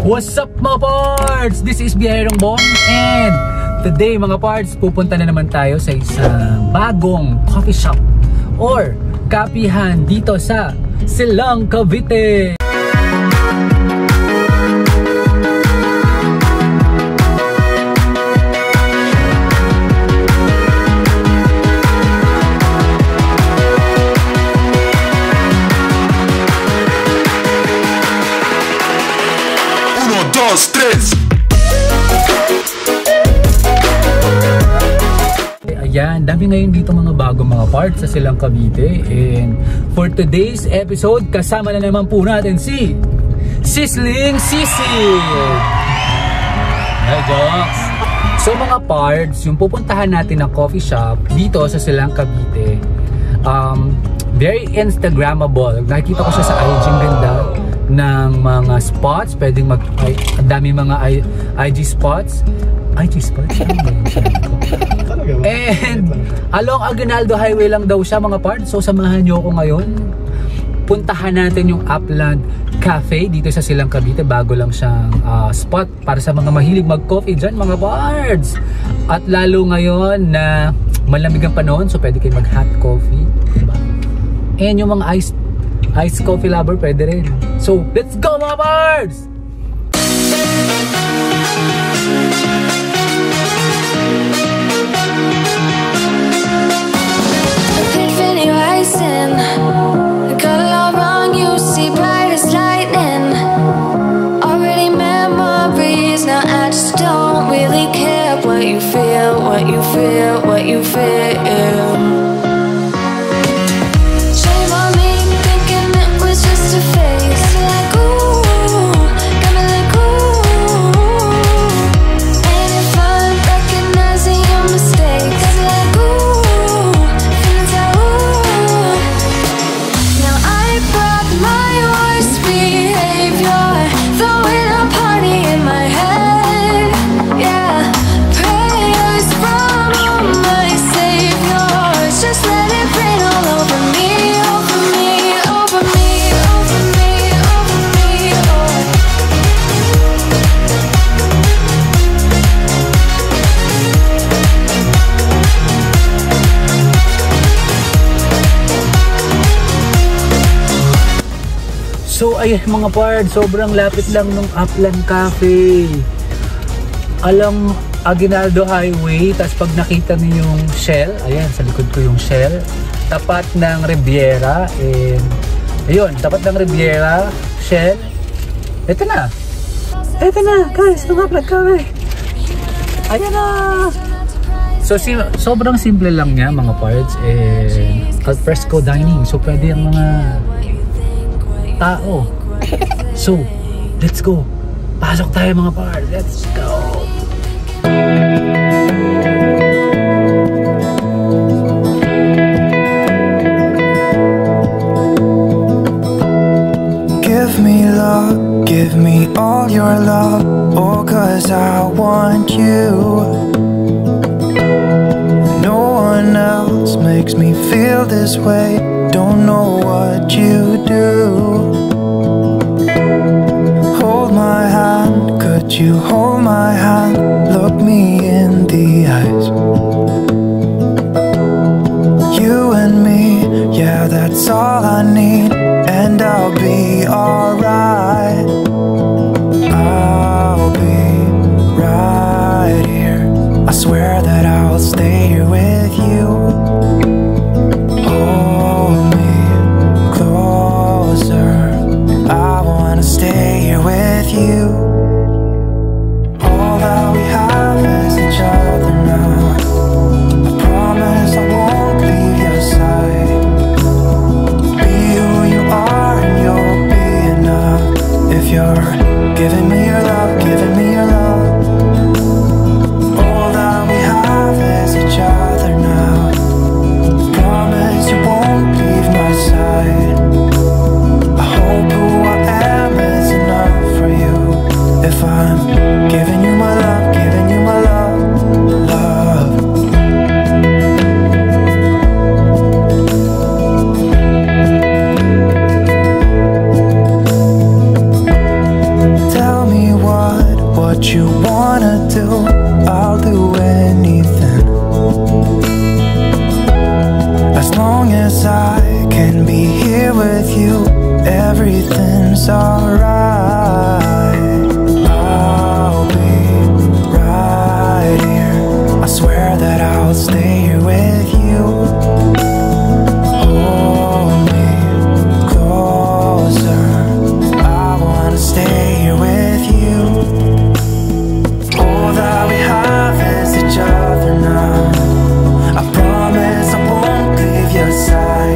What's up mga parts? This is Biyaherong Bong and today mga parts, pupunta na naman tayo sa isang bagong coffee shop or kapihan dito sa Silang Cavite. Ayan, dami ngayon dito mga bago mga parts sa Silang Cavite. And for today's episode, kasama na naman po natin si Sizzling Sissy. Hi Jocks! So mga parts, yung pupuntahan natin ng coffee shop dito sa Silang Cavite, very Instagrammable. Nakikita ko siya sa IG, ganda ng mga spots, pwedeng ang dami mga IG spots? And along Aguinaldo Highway lang daw siya mga parts, so samahan nyo ako ngayon. Puntahan natin yung Upland Kafe dito sa Silang Cavite. Bago lang siyang spot para sa mga mahilig mag-coffee dyan mga parts. At lalo ngayon na malamig ang panahon, so pwede kayo mag-hot coffee, diba? And yung mga Ice coffee lover pwede rin. So, let's go mga pards! So ayun mga pards, sobrang lapit lang ng Upland Cafe. Along Aguinaldo Highway, tapos pag nakita niyo yung Shell, ayan sa likod ko yung Shell, tapat ng Riviera, and ayun, tapat ng Riviera, Shell. Ito na guys, ng Upland Cafe. Ayan na. So sobrang simple lang niya mga pards, and al fresco dining, so pwede ang mga tao. So, let's go. Pasok tayo mga par. Let's go. Give me love, give me all your love, oh, cause I want you. No one else makes me feel this way. Don't know what you do. You hold my hand, look me in the eyes. You and me, yeah, that's all I need, and I'll be alright. I'll be right here. I swear that I'll stay here with you. Hold me closer. I wanna stay here with you. Tell me what you wanna do. I'll do anything, as long as I can be here with you. Everything's alright. I'll be right here. I swear that I'll stay here with you. Hold me closer. I wanna stay here with you. All that we have is each other now. I promise I won't leave your side.